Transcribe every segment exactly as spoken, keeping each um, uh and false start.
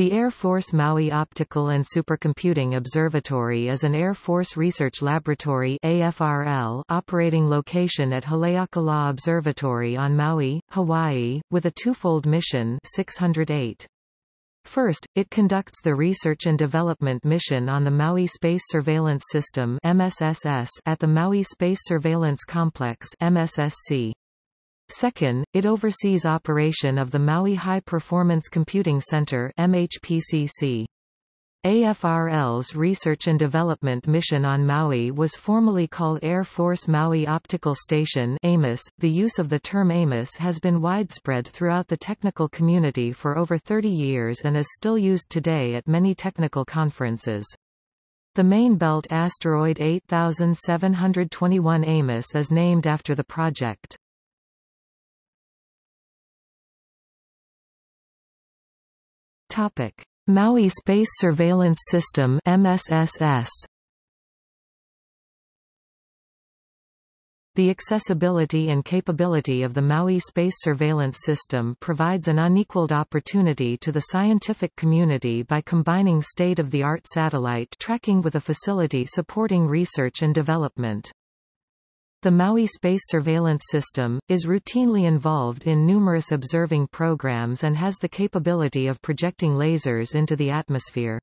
The Air Force Maui Optical and Supercomputing Observatory is an Air Force Research Laboratory (A F R L) operating location at Haleakala Observatory on Maui, Hawaii, with a twofold mission six hundred eight. First, it conducts the research and development mission on the Maui Space Surveillance System (M S S S) at the Maui Space Surveillance Complex (M S S C). Second, it oversees operation of the Maui High Performance Computing Center M H P C C. A F R L's research and development mission on Maui was formerly called Air Force Maui Optical Station (A M O S). The use of the term A M O S has been widespread throughout the technical community for over thirty years and is still used today at many technical conferences. The main belt asteroid eight thousand seven hundred twenty-one A M O S is named after the project. Topic: Maui Space Surveillance System (M S S S). The accessibility and capability of the Maui Space Surveillance System provides an unequaled opportunity to the scientific community by combining state-of-the-art satellite tracking with a facility supporting research and development. The Maui Space Surveillance System is routinely involved in numerous observing programs and has the capability of projecting lasers into the atmosphere.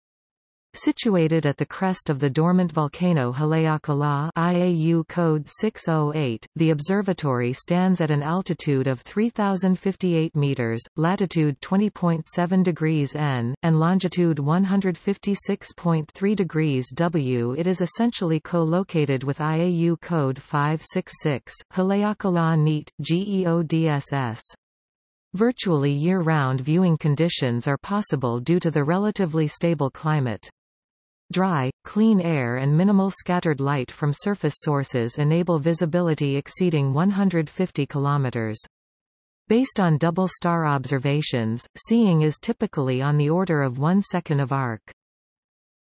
Situated at the crest of the dormant volcano Haleakala I A U code six oh eight, the observatory stands at an altitude of three thousand fifty-eight meters, latitude twenty point seven degrees N, and longitude one hundred fifty-six point three degrees W. It is essentially co-located with I A U code five six six, Haleakala NEAT, GEODSS. Virtually year-round viewing conditions are possible due to the relatively stable climate. Dry, clean air and minimal scattered light from surface sources enable visibility exceeding one hundred fifty kilometers. Based on double-star observations, seeing is typically on the order of one second of arc.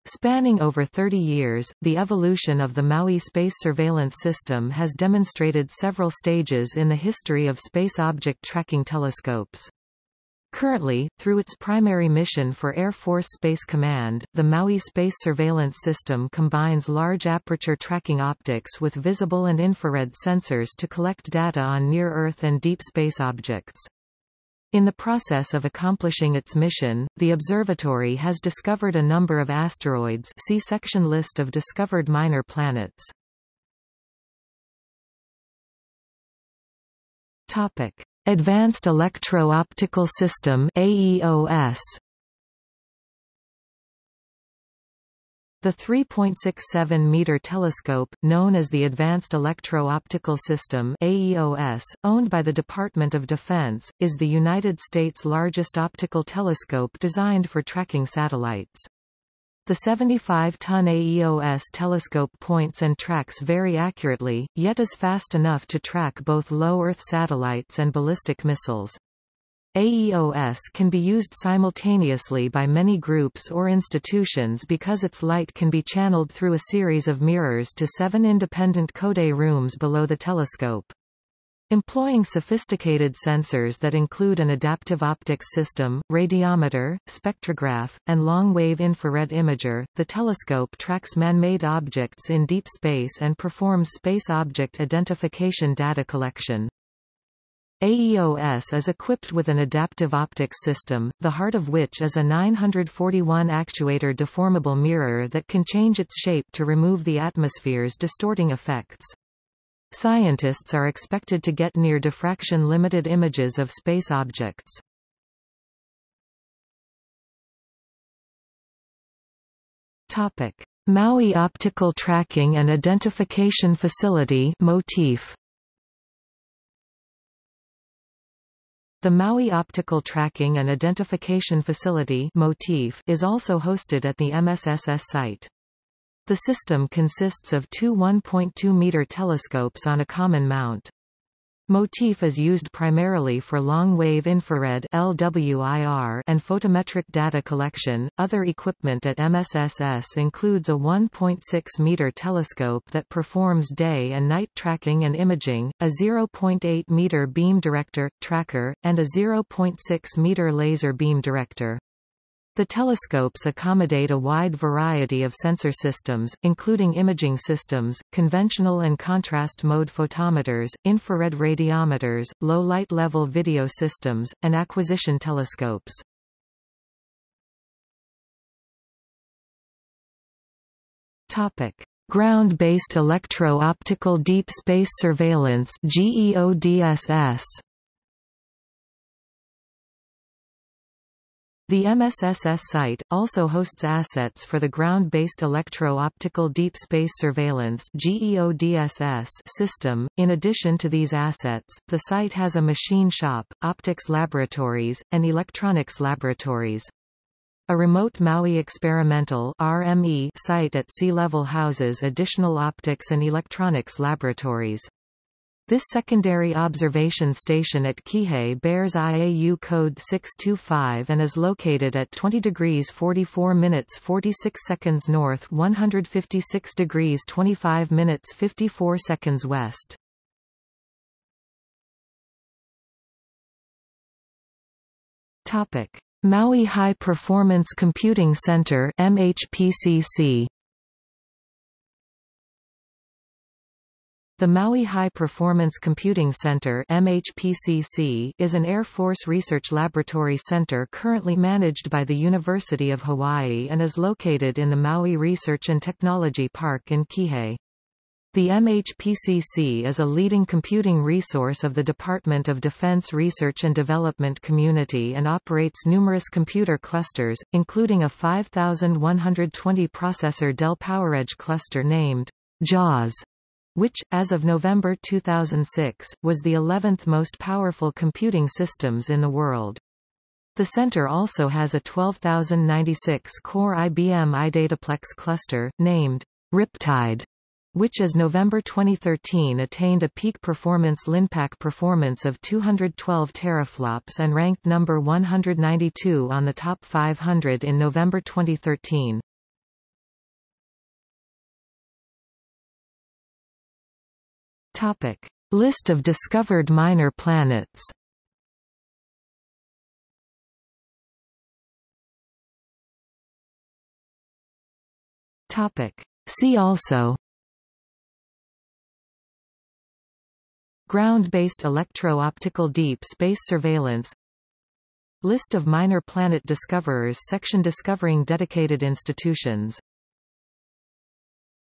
Spanning over thirty years, the evolution of the Maui Space Surveillance System has demonstrated several stages in the history of space object tracking telescopes. Currently, through its primary mission for Air Force Space Command, the Maui Space Surveillance System combines large aperture tracking optics with visible and infrared sensors to collect data on near-Earth and deep space objects. In the process of accomplishing its mission, the observatory has discovered a number of asteroids. See section list of discovered minor planets. Topic: Advanced Electro-Optical System (A E O S). The three point six seven meter telescope, known as the Advanced Electro-Optical System (A E O S), owned by the Department of Defense, is the United States' largest optical telescope designed for tracking satellites. The seventy-five ton A E O S telescope points and tracks very accurately, yet is fast enough to track both low-Earth satellites and ballistic missiles. A E O S can be used simultaneously by many groups or institutions because its light can be channeled through a series of mirrors to seven independent Coudé rooms below the telescope. Employing sophisticated sensors that include an adaptive optics system, radiometer, spectrograph, and long-wave infrared imager, the telescope tracks man-made objects in deep space and performs space object identification data collection. A E O S is equipped with an adaptive optics system, the heart of which is a nine hundred forty-one actuator deformable mirror that can change its shape to remove the atmosphere's distorting effects. Scientists are expected to get near diffraction-limited images of space objects. Topic: Maui Optical Tracking and Identification Facility (MOTIF). The Maui Optical Tracking and Identification Facility (MOTIF) is also hosted at the M S S S site. The system consists of two one point two meter telescopes on a common mount. MOTIF is used primarily for long-wave infrared (L W I R) and photometric data collection. Other equipment at M S S S includes a one point six meter telescope that performs day and night tracking and imaging, a zero point eight meter beam director, tracker, and a zero point six meter laser beam director. The telescopes accommodate a wide variety of sensor systems, including imaging systems, conventional and contrast mode photometers, infrared radiometers, low light level video systems, and acquisition telescopes. Topic: Ground-based Electro-Optical Deep Space Surveillance (GEODSS). The M S S S site also hosts assets for the Ground-based Electro-Optical Deep Space Surveillance (GEODSS) system. In addition to these assets, the site has a machine shop, optics laboratories, and electronics laboratories. A remote Maui experimental R M E site at sea level houses additional optics and electronics laboratories. This secondary observation station at Kīhei bears I A U code six two five and is located at twenty degrees forty-four minutes forty-six seconds north, one fifty-six degrees twenty-five minutes fifty-four seconds west. Topic: Maui High Performance Computing Center (M H P C C). The Maui High Performance Computing Center (M H P C C) is an Air Force Research Laboratory center currently managed by the University of Hawaii and is located in the Maui Research and Technology Park in Kīhei. The M H P C C is a leading computing resource of the Department of Defense Research and Development community and operates numerous computer clusters, including a five thousand one hundred twenty processor Dell PowerEdge cluster named JAWS, which, as of November two thousand six, was the eleventh most powerful computing systems in the world. The center also has a twelve thousand ninety-six core I B M iDataplex cluster, named Riptide, which as November twenty thirteen attained a peak performance LINPACK performance of two hundred twelve teraflops and ranked number one hundred ninety-two on the top five hundred in November twenty thirteen. Topic: List of discovered minor planets. Topic: See also: Ground-based Electro-Optical Deep Space Surveillance, List of minor planet discoverers section, discovering dedicated institutions.